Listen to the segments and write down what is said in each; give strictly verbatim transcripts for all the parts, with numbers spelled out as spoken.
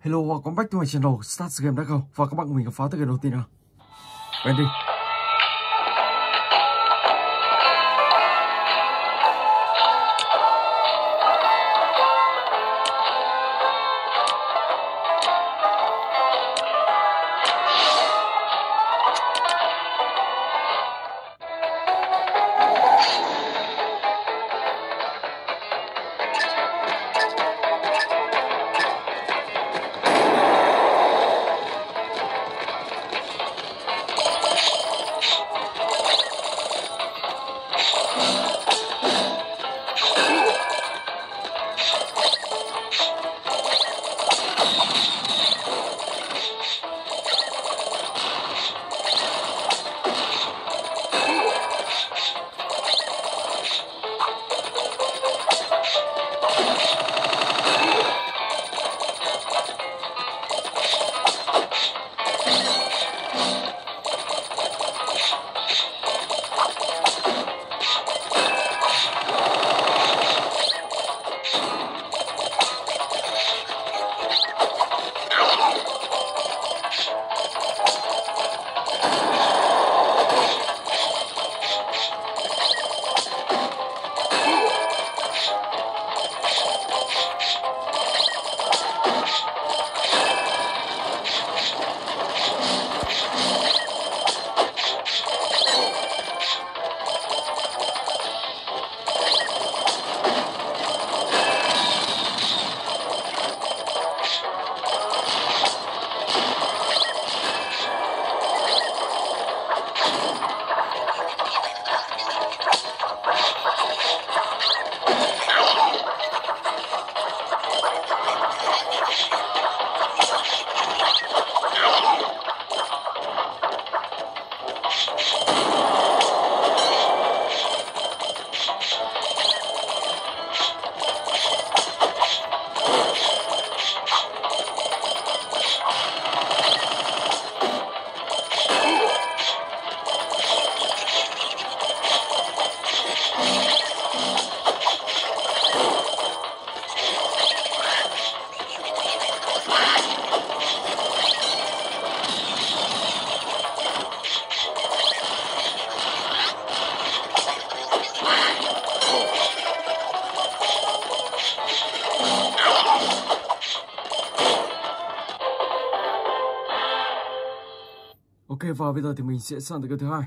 Hello, welcome back to my channel. Start game đã không? Và các bạn mình khám phá tới game đầu tiên nào. Bendy. Ok, và bây giờ thì mình sẽ sang tới cái thứ hai.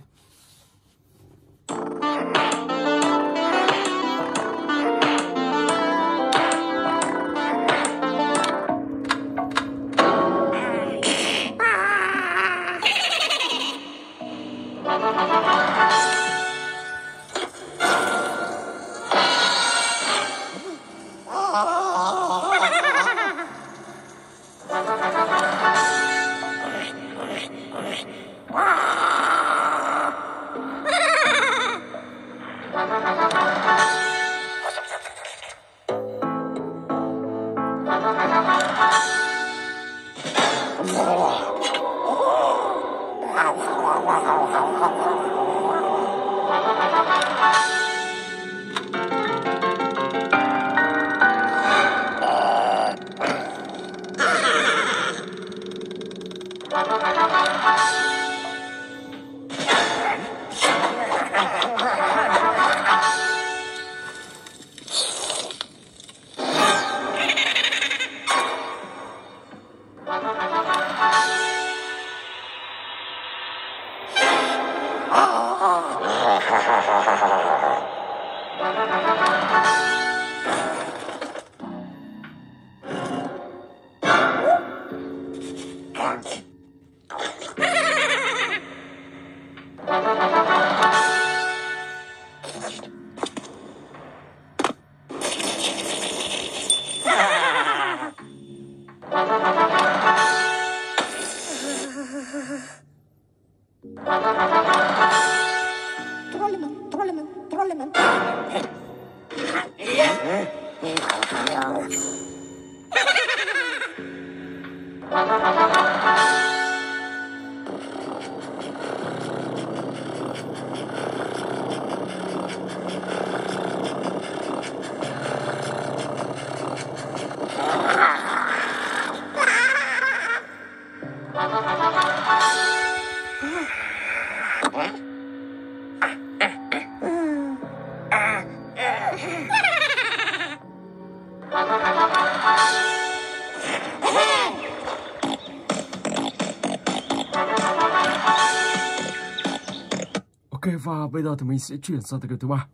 Ok, và bây giờ thì mình sẽ chuyển sang tựa game thứ ba,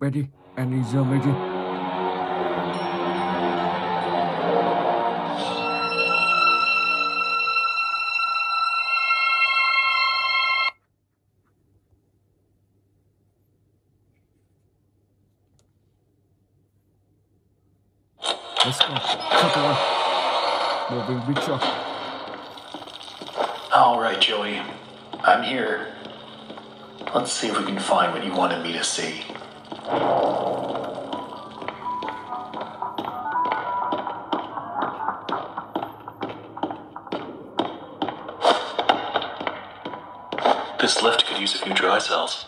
Bendy and Ink the Machine. Let's go. Check it out. Moving picture. All right, Joey. I'm here. Let's see if we can find what you wanted me to see. This lift could use a few dry cells.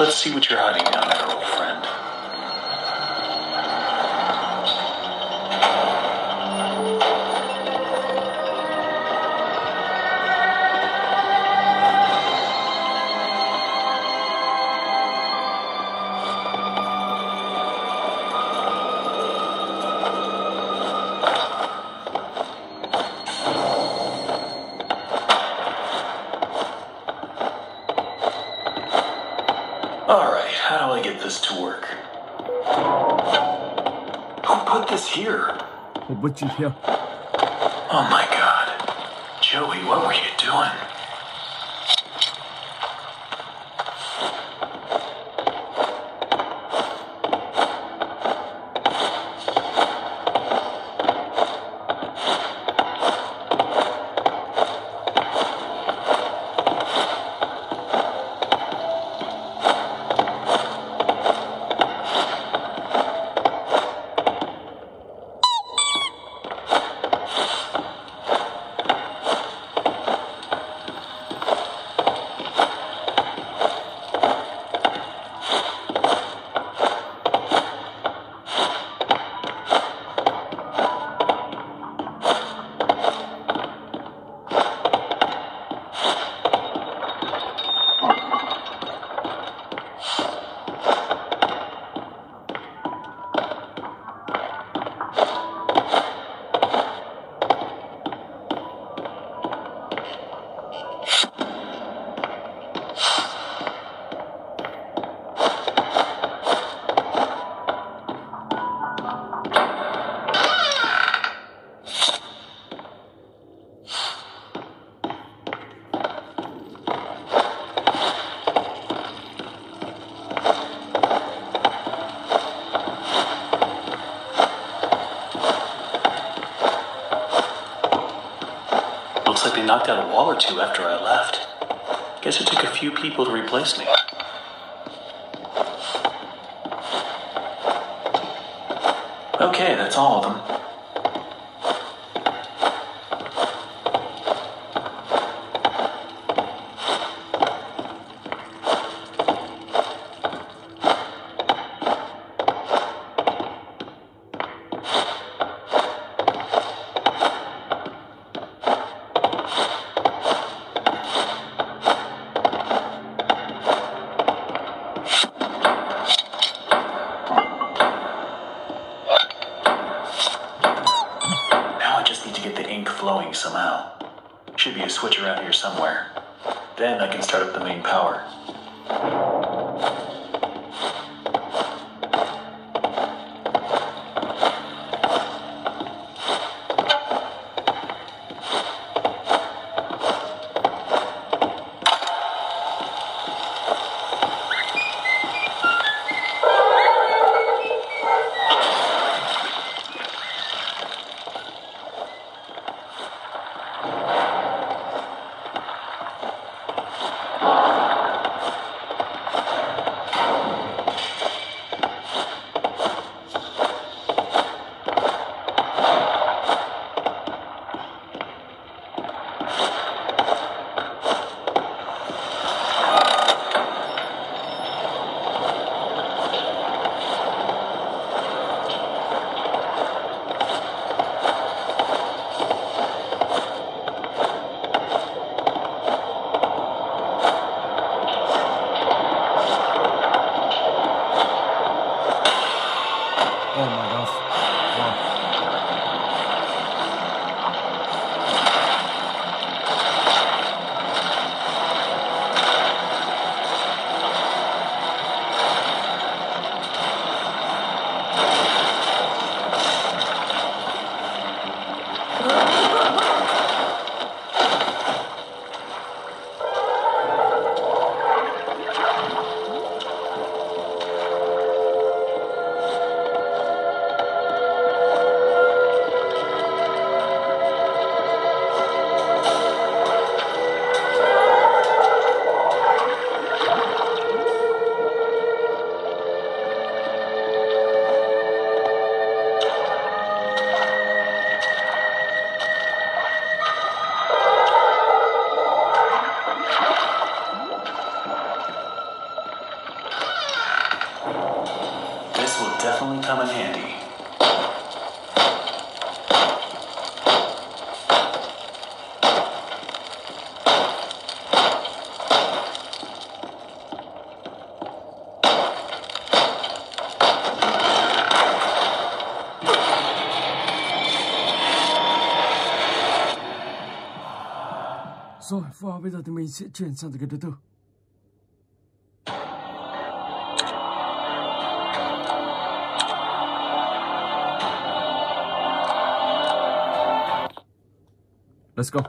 Let's see what you're hiding down there, old to work. Who put this here? Who put you here? Oh my god. Joey, what were you doing? They knocked out a wall or two after I left. Guess it took a few people to replace me. Okay, that's all of them. Somehow. Should be a switch around here somewhere. Then I can start up the main power. definitely come in handy. Rồi, và bây giờ thì mình sẽ chuyển sang từ cái thứ tư. Let's go.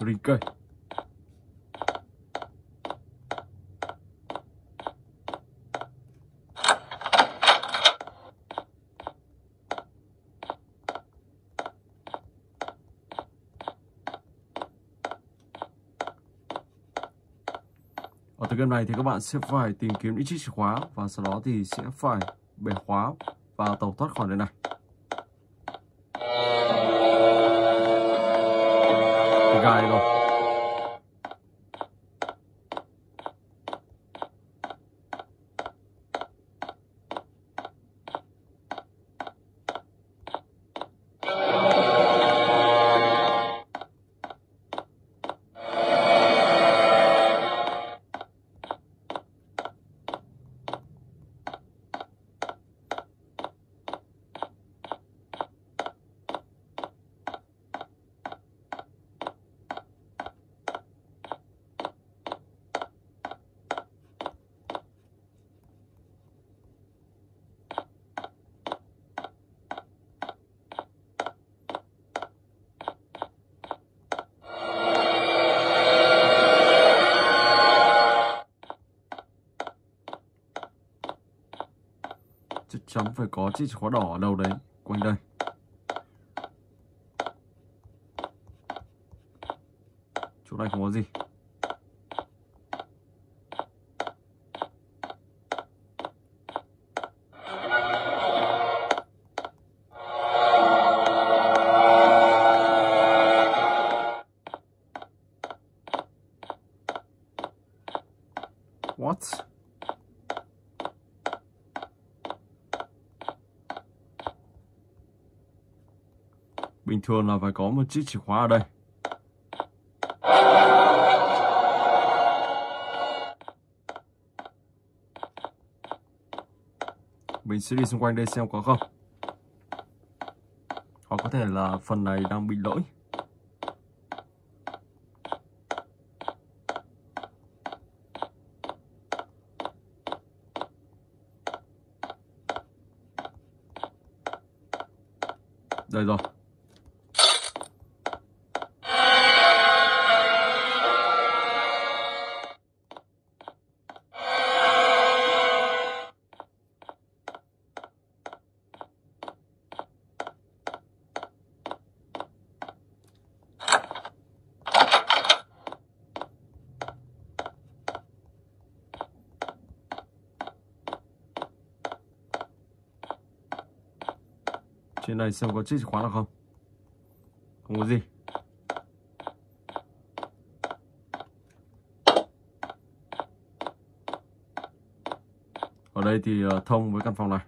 Rica. Ở tựa game này thì các bạn sẽ phải tìm kiếm ít chiếc chìa khóa và sau đó thì sẽ phải bẻ khóa và tẩu thoát khỏi nơi này. Cái gai này rồi. Chắn phải có chiếc chìa khóa đỏ ở đâu đấy, quanh đây. Chỗ này không có gì. What? Bình thường là phải có một chiếc chìa khóa ở đây. Mình sẽ đi xung quanh đây xem có không. Hoặc có thể là phần này đang bị lỗi. Đây rồi. Trên này xem có chiếc chìa khóa nào không? Không có gì. Ở đây thì thông với căn phòng này.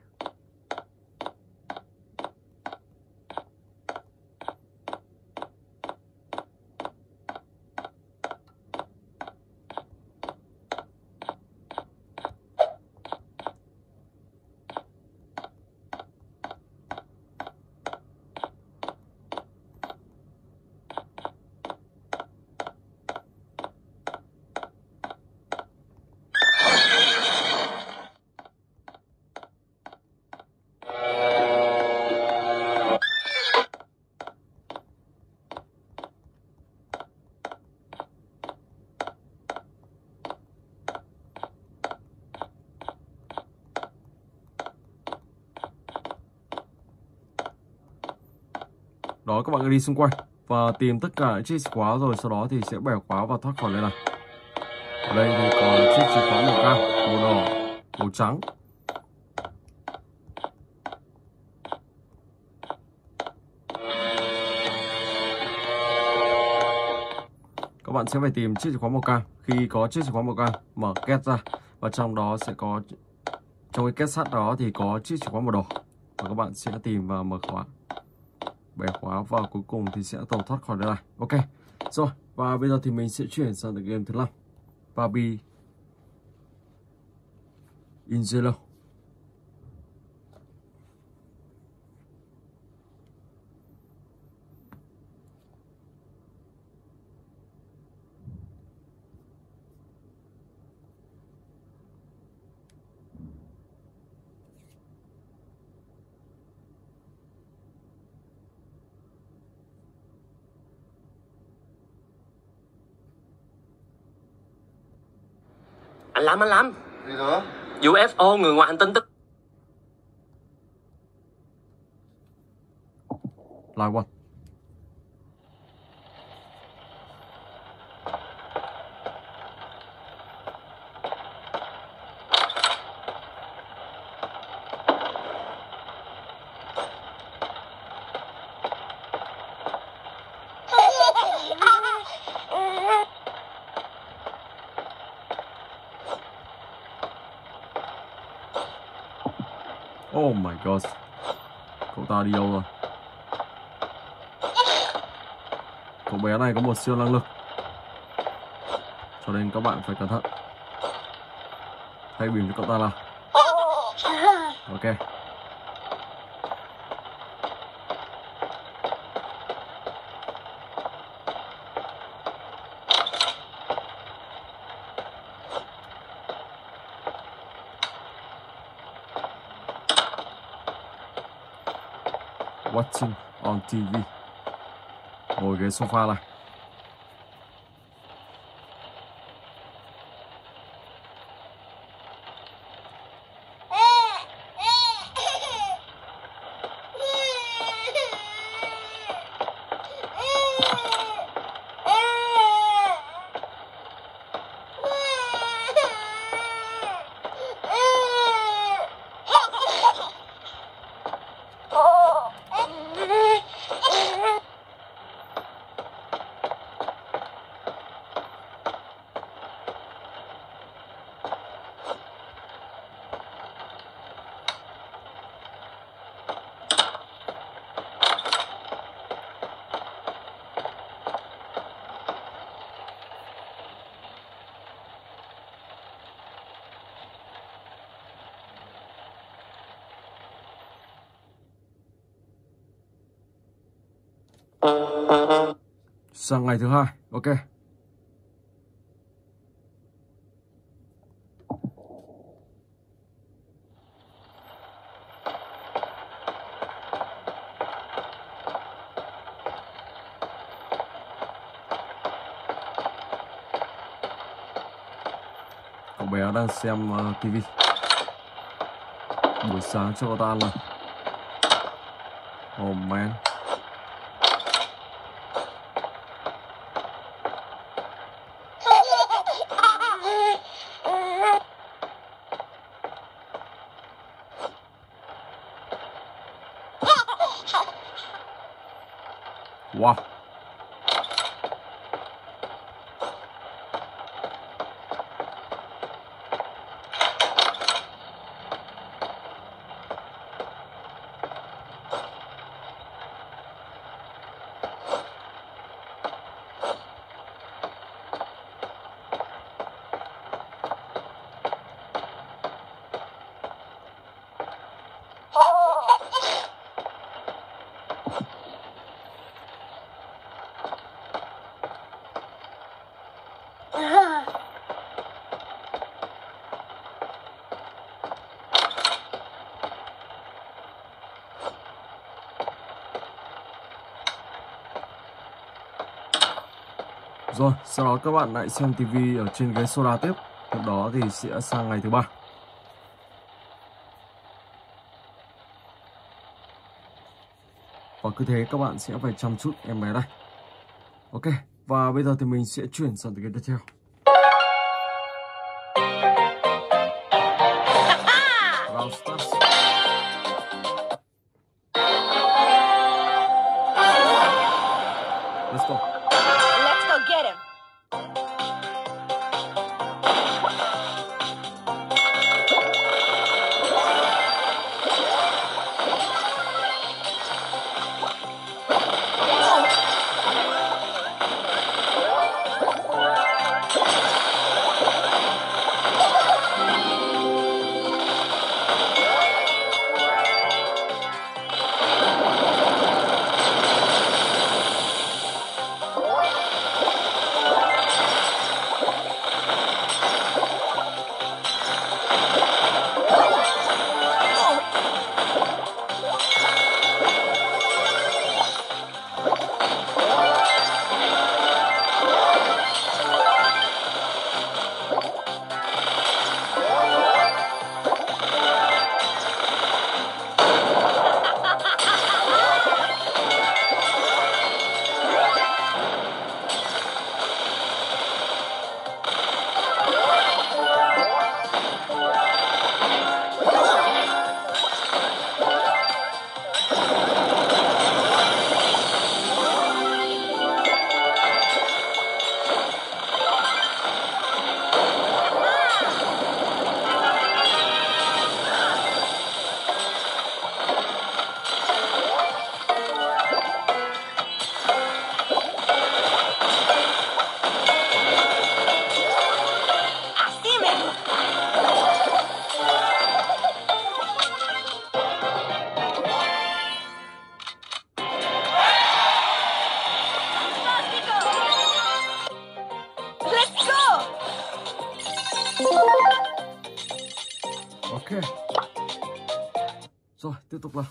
Đó, các bạn cứ đi xung quanh và tìm tất cả những chiếc chìa khóa rồi sau đó thì sẽ bẻ khóa và thoát khỏi đây này. Ở đây thì còn chiếc chìa khóa màu cam, màu đỏ, màu trắng. các bạn sẽ phải tìm chiếc chìa khóa màu cam. Khi có chiếc chìa khóa màu cam, mở két ra và trong đó sẽ có, trong cái két sắt đó thì có chiếc chìa khóa màu đỏ, và các bạn sẽ tìm và mở khóa, bẻ khóa và cuối cùng thì sẽ tẩu thoát khỏi đây này. Ok rồi, và bây giờ thì mình sẽ chuyển sang tựa game thứ năm, Baby In Yellow. Anh lắm, anh lắm. Gì nữa? u ép ô người ngoài hành tinh tức là what? Oh my god, cậu ta đi đâu rồi? Cậu bé này có một siêu năng lực, cho nên các bạn phải cẩn thận. Thay bìm cho cậu ta là ok. Watching on ti vi. Ngồi ghế sofa này. Sang ngày thứ hai, ok. Cậu bé đang xem uh, ti vi. Buổi sáng cho cậu ta ăn rồi. Oh man. Wow. Rồi, sau đó các bạn lại xem ti vi ở trên ghế soda tiếp. Lúc đó thì sẽ sang ngày thứ ba. Và cứ thế các bạn sẽ phải chăm chút em bé đây. Ok, và bây giờ thì mình sẽ chuyển sang cái tiếp theo. Let's go. Let's go get him. Rồi tiếp tục vào.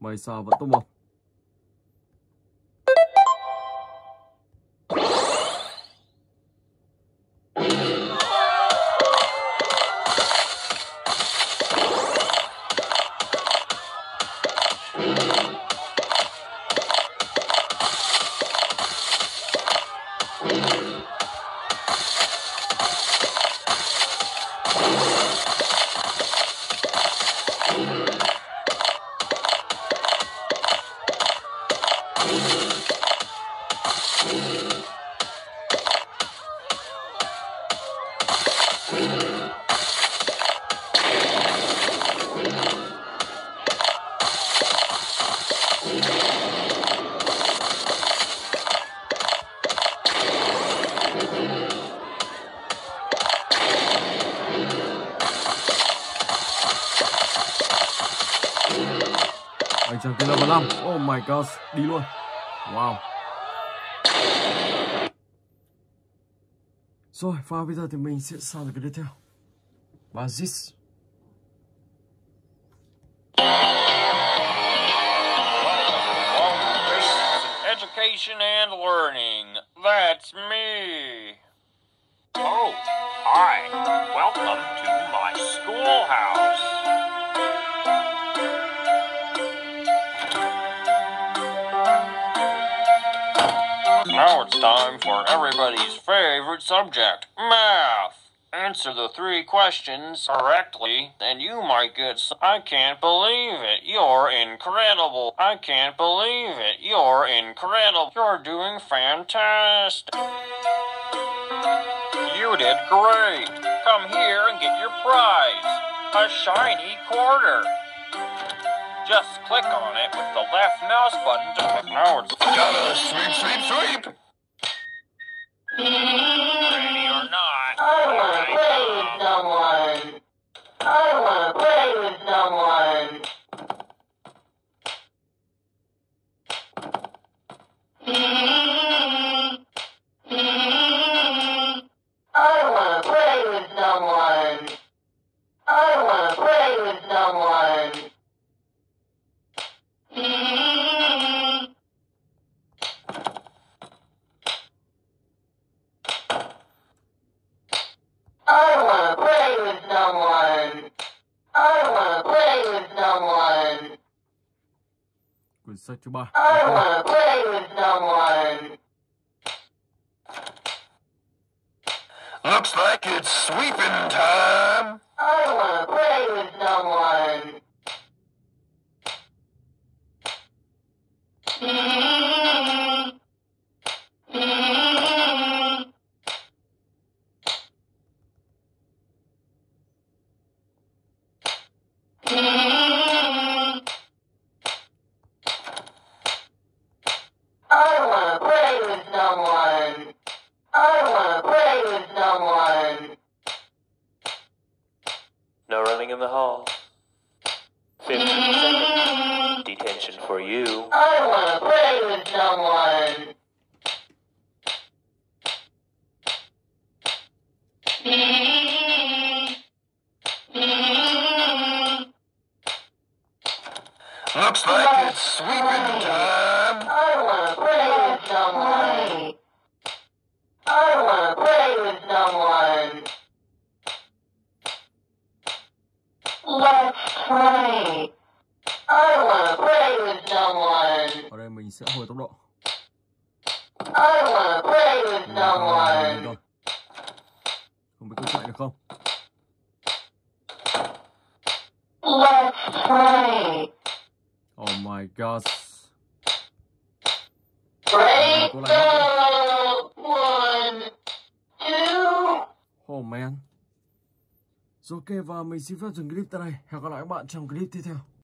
Mày sao vẫn tốt một. Anh chàng tên là năm. Oh my gosh, đi luôn. Wow. Rồi, và bây giờ thì mình sẽ sang được cái tiếp theo. Basis. Education and learning. That's me. Oh, hi. Welcome to my schoolhouse. Now it's time for everybody's favorite subject, math. Answer the three questions correctly, and you might get... I can't believe it. You're incredible. I can't believe it. You're incredible. You're doing fantastic. You did great. Come here and get your prize. A shiny quarter. Just click on it with the left mouse button to pick out. Gotta sweep, sweep, sweep! Ready or not, I wanna play with someone! I wanna play with someone! I wanna play with someone! I wanna play with someone! So tomorrow. I wanna play with someone. Looks like it's sweeping time. I wanna play with someone. In the hall. fifteen seconds. Detention for you. I want to play with someone. Looks like it's sweeping time. I want to play with someone. I want to play with someone. Let's play. I wanna play with someone. Ở đây mình sẽ hồi tốc độ. I wanna play with someone. Không biết có chạy được không? Let's play. Oh my gosh. Break up. One, two. Oh man. Rồi ok, và mình xin phép dừng clip tại đây. Hẹn gặp lại các bạn trong clip tiếp theo.